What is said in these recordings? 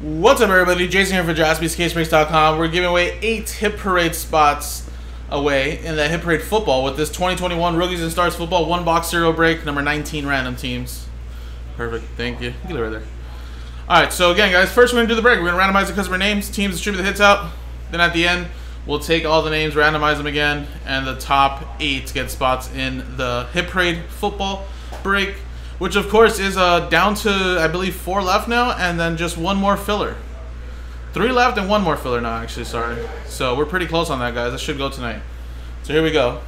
What's up, everybody? Jason here for JaspysCaseBreaks.com. We're giving away 8 Hit Parade spots away in that Hit Parade football with this 2021 Rookies and Stars football 1-box 0 break number 19 random teams. Perfect. Thank you. Get it right there. All right. So again, guys, first we're gonna do the break. We're gonna randomize the customer names, teams distribute the hits out. Then at the end, we'll take all the names, randomize them again, and the top 8 get spots in the Hit Parade football break, which of course is down to, I believe, 4 left now, and then just 1 more filler. 3 left and 1 more filler now, actually, sorry. So we're pretty close on that, guys. That should go tonight. So here we go.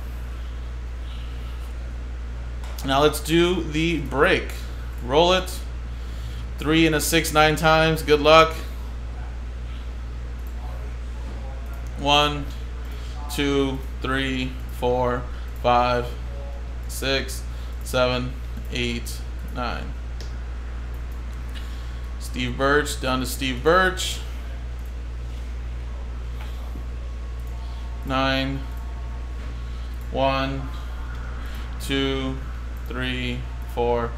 Now let's do the break. Roll it. 3 and a 6, 9 times. Good luck. 1, 2, 3, 4, 5, 6, 7, 8, 9. Steve Birch, down to Steve Birch. 9. 1, 2, 3, 4,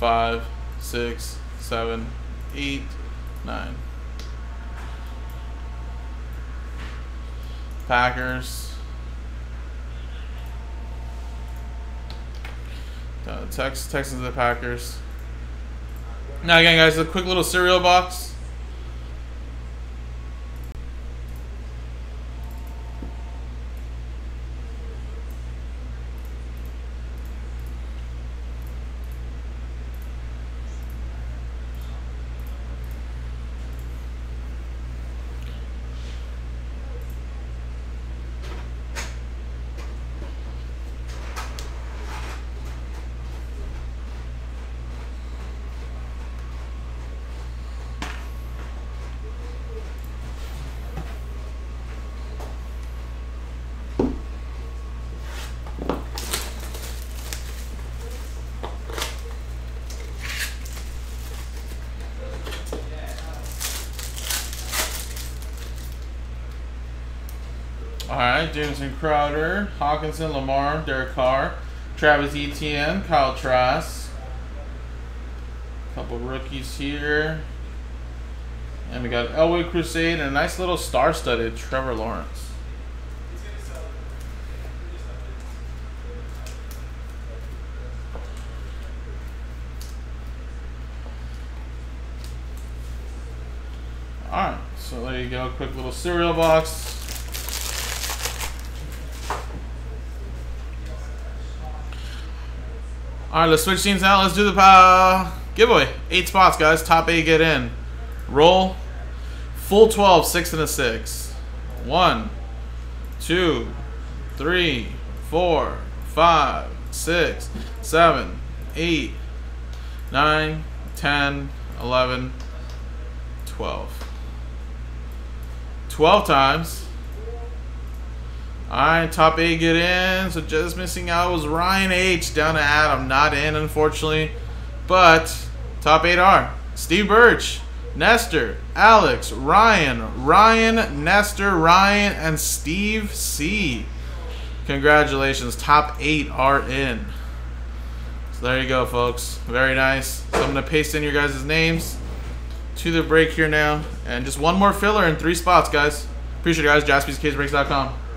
5, 6, 7, 8, 9. Packers. Texans to the Packers. Now again, guys, a quick little cereal box. Alright, Jameson Crowder, Hawkinson, Lamar, Derek Carr, Travis Etienne, Kyle Trask. Couple rookies here. And we got Elway Crusade and a nice little star-studded Trevor Lawrence. Alright, so there you go, quick little cereal box. All right, let's switch teams now. Let's do the giveaway. 8 spots, guys. Top 8 get in. Roll. Full 12, 6 and a 6. 1, 2, 3, 4, 5, 6, 7, 8, 9, 10, 11, 12. 12 times. All right, top 8 get in. So just missing out was Ryan H. Down to Adam. Not in, unfortunately. But top 8 are Steve Birch, Nestor, Alex, Ryan, Nestor, Ryan, and Steve C. Congratulations. Top 8 are in. So there you go, folks. Very nice. So I'm going to paste in your guys' names to the break here now. And just 1 more filler in 3 spots, guys. Appreciate it, guys. JaspysCaseBreaks.com.